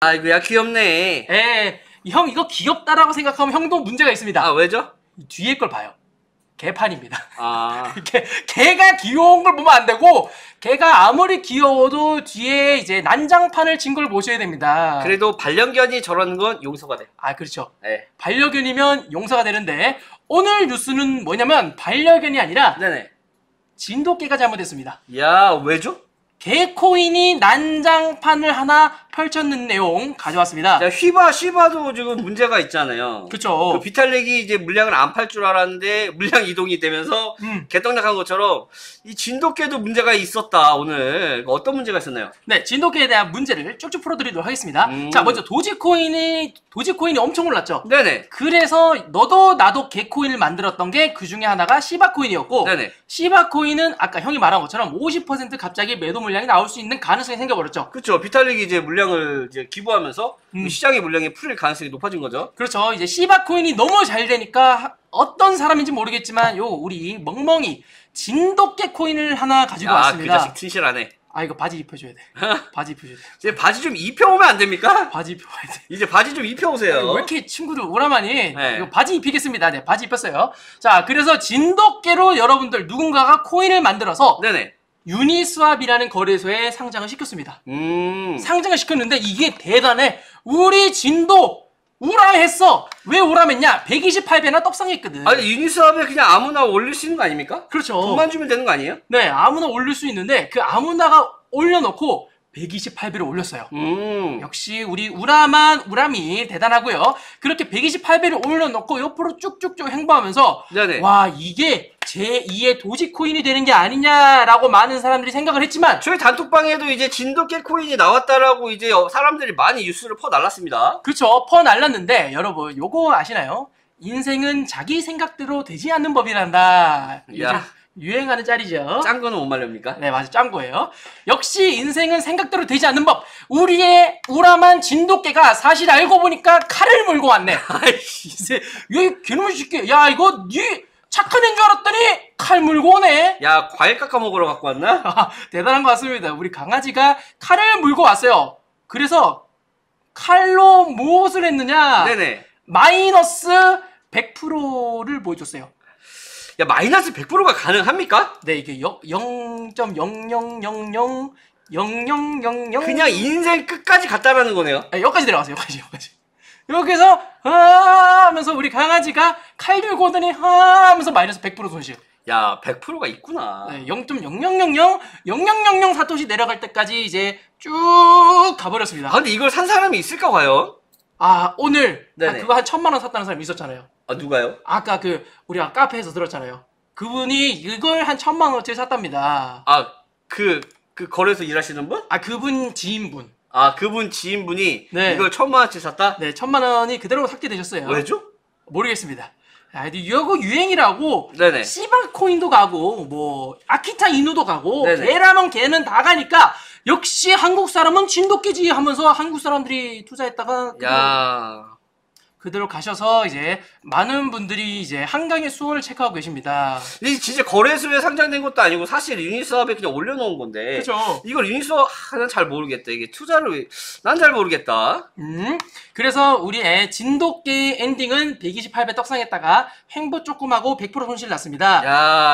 아이고야 귀엽네. 예, 형 이거 귀엽다라고 생각하면 형도 문제가 있습니다. 아 왜죠? 뒤에 걸 봐요. 개판입니다. 아. 개가 귀여운 걸 보면 안 되고, 개가 아무리 귀여워도 뒤에 이제 난장판을 친 걸 보셔야 됩니다. 그래도 반려견이 저러는 건 용서가 돼. 아, 그렇죠. 네. 반려견이면 용서가 되는데, 오늘 뉴스는 뭐냐면, 반려견이 아니라, 네네. 진돗개가 잘못됐습니다. 야, 왜죠? 개코인이 난장판을 하나 펼쳤는 내용 가져왔습니다. 자, 휘바도 지금 문제가 있잖아요. 그쵸. 그 비탈렉이 이제 물량을 안 팔 줄 알았는데 물량 이동이 되면서 개떡락한 것처럼 이 진돗개도 문제가 있었다. 오늘 어떤 문제가 있었나요? 네, 진돗개에 대한 문제를 쭉쭉 풀어드리도록 하겠습니다. 자, 먼저 도지코인이 엄청 올랐죠. 네네. 그래서 너도 나도 개코인을 만들었던 게 그 중에 하나가 시바코인이었고, 네네. 시바코인은 아까 형이 말한 것처럼 50% 갑자기 매도 물량이 나올 수 있는 가능성이 생겨버렸죠. 그렇죠. 비탈릭이 이제 물량을 이제 기부하면서 시장의 물량이 풀릴 가능성이 높아진 거죠. 그렇죠. 이제 시바코인이 너무 잘 되니까 어떤 사람인지 모르겠지만 요 우리 멍멍이 진돗개 코인을 하나 가지고 왔습니다. 그 자식 튼실하네. 아 이거 바지 입혀줘야 돼. 바지 입혀줘야 돼. 이제 바지 좀 입혀오면 안 됩니까? 바지 입혀야 돼. 이제 바지 좀 입혀오세요. 아니, 왜 이렇게 친구들 오라마니? 네. 이거 바지 입히겠습니다. 네, 바지 입혔어요. 자, 그래서 진돗개로 여러분들 누군가가 코인을 만들어서 네네. 유니스왑이라는 거래소에 상장을 시켰습니다. 상장을 시켰는데 이게 대단해. 우리 진도 우람했어. 왜 우람했냐? 128배나 떡상했거든. 아니 유니스왑에 그냥 아무나 올릴 수 있는 거 아닙니까? 그렇죠. 돈만 주면 되는 거 아니에요? 네, 아무나 올릴 수 있는데 그 아무나가 올려놓고 128배를 올렸어요. 역시 우리 우람이 대단하고요. 그렇게 128배를 올려놓고 옆으로 쭉쭉쭉 행보하면서 네네. 와 이게 제2의 도지코인이 되는 게 아니냐라고 많은 사람들이 생각을 했지만 저희 단톡방에도 이제 진돗개 코인이 나왔다라고 이제 사람들이 많이 뉴스를 퍼날랐습니다. 그렇죠. 퍼날랐는데 여러분 요거 아시나요? 인생은 자기 생각대로 되지 않는 법이란다. 야. 유행하는 짤이죠. 짠 거는 못 말렵니까? 네, 맞아요. 짠 거예요. 역시 인생은 생각대로 되지 않는 법. 우리의 우람한 진돗개가 사실 알고 보니까 칼을 물고 왔네. 아이씨, 이제 왜 개놈 쉽게? 야, 이거 니 착한 애인 줄 알았더니 칼 물고 오네. 야, 과일 깎아 먹으러 갖고 왔나? 아, 대단한 것 같습니다. 우리 강아지가 칼을 물고 왔어요. 그래서 칼로 무엇을 했느냐? 네네. 마이너스 100%를 보여줬어요. 야, 마이너스 100%가 가능합니까? 네, 이게 0.000000000 그냥 인생 끝까지 갔다라는 거네요. 네, 여기까지 내려가세요. 여기까지. 여기서 아 하면서 우리 강아지가 칼 들고 오더니 아 하면서 마이너스 100% 손실. 야, 100%가 있구나. 네, 0.000000000 사토시 내려갈 때까지 이제 쭉 가버렸습니다. 아, 근데 이걸 산 사람이 있을까 과연? 아, 오늘 그거 한 1000만 원 샀다는 사람이 있었잖아요. 아, 누가요? 아까 우리가 카페에서 들었잖아요. 그분이 이걸 한 1000만 원어치 샀답니다. 아, 그 거래소 일하시는 분? 아, 그분 지인분. 아, 그분 지인분이 네. 이걸 1000만 원어치 샀다? 네, 1000만 원이 그대로 삭제되셨어요. 왜죠? 모르겠습니다. 아, 이거 유행이라고 네네. 시바코인도 가고 뭐 아키타 이누도 가고 개라면 개는 다 가니까 역시 한국 사람은 진돗개지 하면서 한국 사람들이 투자했다가 그대로 가셔서 이제 많은 분들이 이제 한강의 수온을 체크하고 계십니다. 이 진짜 거래소에 상장된 것도 아니고 사실 유니스왑에 그냥 올려놓은 건데. 그렇죠. 이걸 유니스왑 하나 잘 모르겠다. 이게 투자를 난 잘 모르겠다. 그래서 우리의 진돗개 엔딩은 128배 떡상했다가 횡보 조금 하고 100% 손실 났습니다.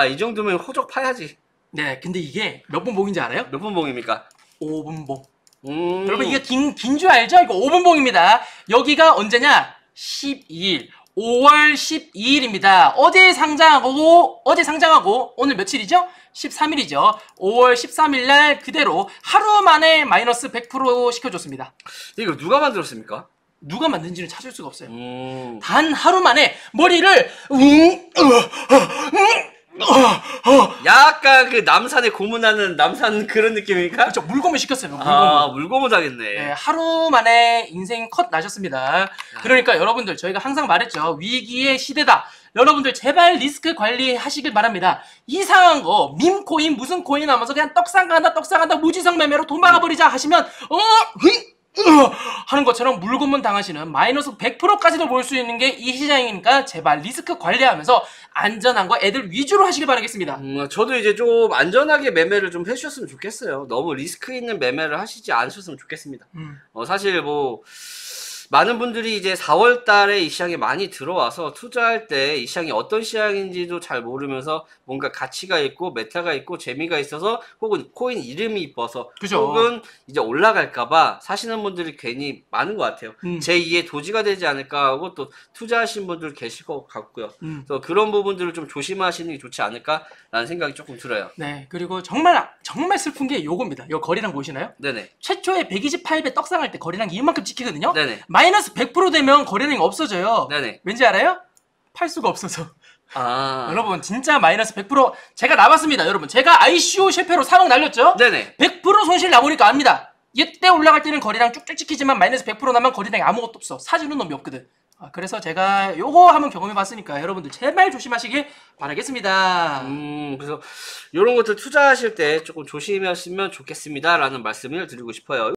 야, 이 정도면 호적 파야지. 네, 근데 이게 몇 분 봉인지 알아요? 몇 분 봉입니까? 5분 봉. 여러분 이게 긴 줄 알죠? 이거 5분 봉입니다. 여기가 언제냐? 12일 5월 12일입니다. 어제 상장하고 오늘 며칠이죠? 13일이죠. 5월 13일 날 그대로 하루 만에 마이너스 100% 시켜줬습니다. 이거 누가 만들었습니까? 누가 만든지는 찾을 수가 없어요. 단 하루 만에 머리를 약간 그 남산에 고문하는 남산 그런 느낌입니까? 그렇죠. 물고문 시켰어요. 물고문 하겠네. 네, 하루 만에 인생 컷 나셨습니다. 그러니까 여러분들 저희가 항상 말했죠. 위기의 시대다. 여러분들 제발 리스크 관리하시길 바랍니다. 이상한 거 밈코인 무슨 코인 하면서 그냥 떡상간다 무지성 매매로 돈 막아버리자 하시면 하는 것처럼 물고문 당하시는 마이너스 100%까지도 볼 수 있는 게 이 시장이니까 제발 리스크 관리하면서 안전한 거 애들 위주로 하시길 바라겠습니다. 저도 이제 좀 안전하게 매매를 좀 해주셨으면 좋겠어요. 너무 리스크 있는 매매를 하시지 않으셨으면 좋겠습니다. 사실 뭐 많은 분들이 이제 4월 달에 이 시장에 많이 들어와서 투자할 때 이 시장이 어떤 시장인지도 잘 모르면서 뭔가 가치가 있고 메타가 있고 재미가 있어서 혹은 코인 이름이 이뻐서 그죠. 혹은 이제 올라갈까봐 사시는 분들이 괜히 많은 것 같아요. 제2의 도지가 되지 않을까 하고 또 투자하신 분들 계실 것 같고요. 그래서 그런 부분들을 좀 조심하시는 게 좋지 않을까라는 생각이 조금 들어요. 네, 그리고 정말 슬픈 게 요겁니다. 요 거리랑 보시나요? 네네. 최초에 128배 떡상할 때 거리랑 이만큼 찍히거든요. 네네. 마이너스 100% 되면 거래량이 없어져요. 네네. 왠지 알아요? 팔 수가 없어서. 아. 여러분 진짜 마이너스 100% 제가 나봤습니다. 여러분 제가 ICO 실패로 3억 날렸죠? 네네. 100% 손실 나보니까 압니다. 이때 올라갈 때는 거래량 쭉쭉 찍히지만 마이너스 100% 나면 거래량이 아무것도 없어. 사주는 놈이 없거든. 그래서 제가 요거 한번 경험해봤으니까 여러분들 제발 조심하시길 바라겠습니다. 그래서 요런 것들 투자하실 때 조금 조심하시면 좋겠습니다라는 말씀을 드리고 싶어요.